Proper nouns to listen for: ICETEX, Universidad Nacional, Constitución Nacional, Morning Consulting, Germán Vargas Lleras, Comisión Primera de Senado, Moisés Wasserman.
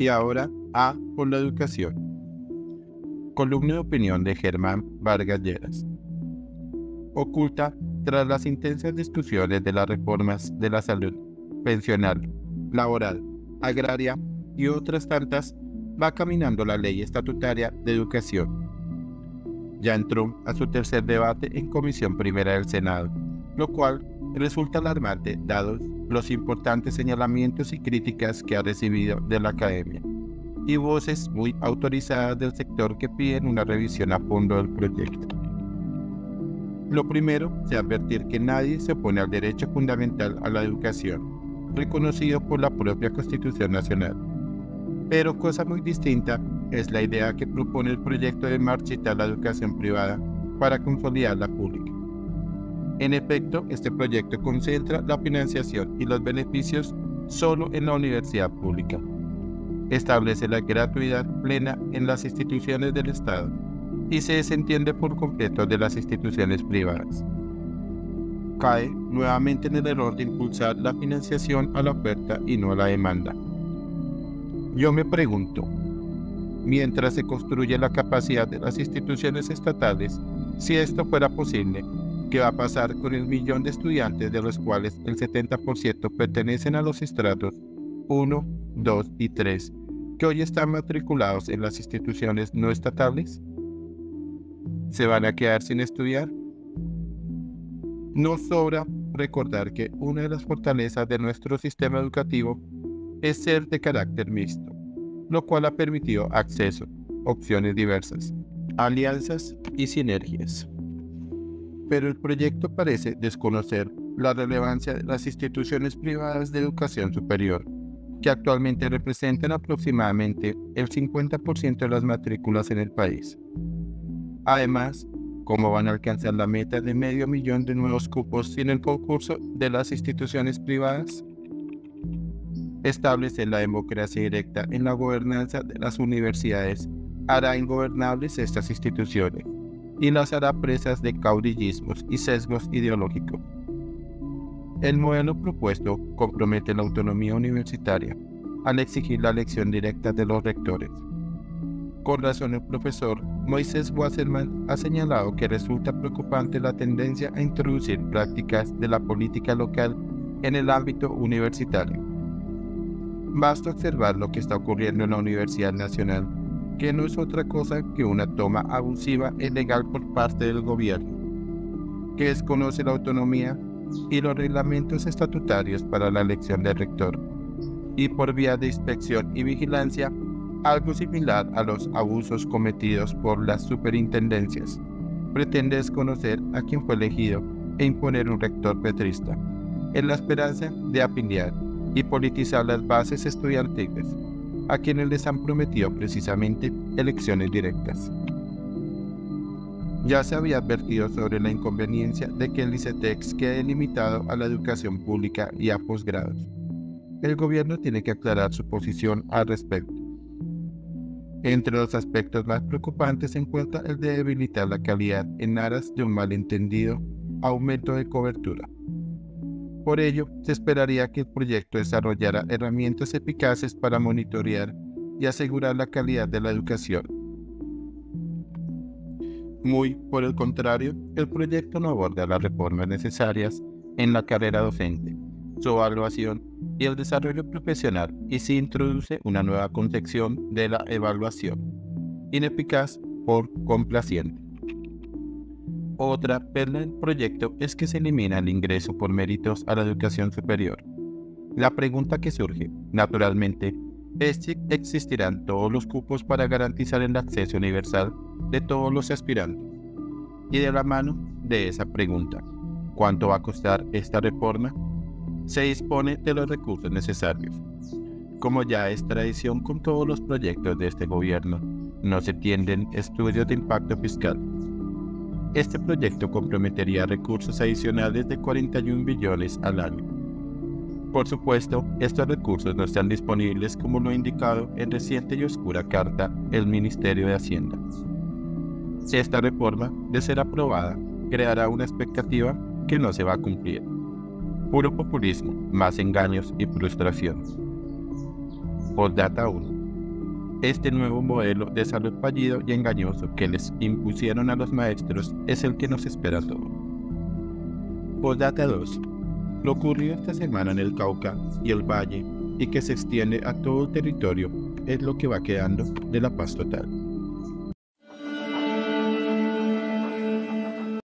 y ahora A por la educación. Columna de opinión de Germán Vargas Lleras. Oculta tras las intensas discusiones de las reformas de la salud, pensional, laboral, agraria y otras tantas, va caminando la ley estatutaria de educación. Ya entró a su tercer debate en Comisión Primera del Senado, lo cual resulta alarmante dados los importantes señalamientos y críticas que ha recibido de la academia, y voces muy autorizadas del sector que piden una revisión a fondo del proyecto. Lo primero es advertir que nadie se opone al derecho fundamental a la educación, reconocido por la propia Constitución Nacional. Pero cosa muy distinta es la idea que propone el proyecto de marchitar la educación privada para consolidar la pública. En efecto, este proyecto concentra la financiación y los beneficios solo en la universidad pública. Establece la gratuidad plena en las instituciones del Estado y se desentiende por completo de las instituciones privadas. Cae nuevamente en el error de impulsar la financiación a la oferta y no a la demanda. Yo me pregunto, mientras se construye la capacidad de las instituciones estatales, si esto fuera posible, ¿qué va a pasar con el millón de estudiantes de los cuales el 70% pertenecen a los estratos 1, 2 y 3, que hoy están matriculados en las instituciones no estatales? ¿Se van a quedar sin estudiar? No sobra recordar que una de las fortalezas de nuestro sistema educativo es ser de carácter mixto, lo cual ha permitido acceso, opciones diversas, alianzas y sinergias. Pero el proyecto parece desconocer la relevancia de las instituciones privadas de educación superior, que actualmente representan aproximadamente el 50% de las matrículas en el país. Además, ¿cómo van a alcanzar la meta de 500,000 de nuevos cupos sin el concurso de las instituciones privadas? Establecer la democracia directa en la gobernanza de las universidades hará ingobernables estas instituciones y las hará presas de caudillismos y sesgos ideológicos. El modelo propuesto compromete la autonomía universitaria al exigir la elección directa de los rectores. Con razón, el profesor Moisés Wasserman ha señalado que resulta preocupante la tendencia a introducir prácticas de la política local en el ámbito universitario. Basta observar lo que está ocurriendo en la Universidad Nacional, que no es otra cosa que una toma abusiva e ilegal por parte del gobierno, que desconoce la autonomía y los reglamentos estatutarios para la elección del rector, y por vía de inspección y vigilancia, algo similar a los abusos cometidos por las superintendencias. Pretende desconocer a quien fue elegido e imponer un rector petrista, en la esperanza de afiliar y politizar las bases estudiantiles, a quienes les han prometido precisamente elecciones directas. Ya se había advertido sobre la inconveniencia de que el ICETEX quede limitado a la educación pública y a posgrados. El gobierno tiene que aclarar su posición al respecto. Entre los aspectos más preocupantes se encuentra el de debilitar la calidad en aras de un malentendido aumento de cobertura. Por ello, se esperaría que el proyecto desarrollara herramientas eficaces para monitorear y asegurar la calidad de la educación. Muy por el contrario, el proyecto no aborda las reformas necesarias en la carrera docente, su evaluación y el desarrollo profesional, y se introduce una nueva concepción de la evaluación, ineficaz por complaciente. Otra perla del proyecto es que se elimina el ingreso por méritos a la educación superior. La pregunta que surge, naturalmente, es si existirán todos los cupos para garantizar el acceso universal de todos los aspirantes. Y de la mano de esa pregunta, ¿cuánto va a costar esta reforma? Se dispone de los recursos necesarios. Como ya es tradición con todos los proyectos de este gobierno, no se tienden estudios de impacto fiscal. Este proyecto comprometería recursos adicionales de 41 billones al año. Por supuesto, estos recursos no están disponibles, como lo ha indicado en reciente y oscura carta el Ministerio de Hacienda. Si esta reforma, de ser aprobada, creará una expectativa que no se va a cumplir. Puro populismo, más engaños y frustraciones. Postdata 1. Este nuevo modelo de salud fallido y engañoso que les impusieron a los maestros es el que nos espera a todos. Postdata 2. Lo ocurrido esta semana en el Cauca y el Valle, y que se extiende a todo el territorio, es lo que va quedando de la paz total.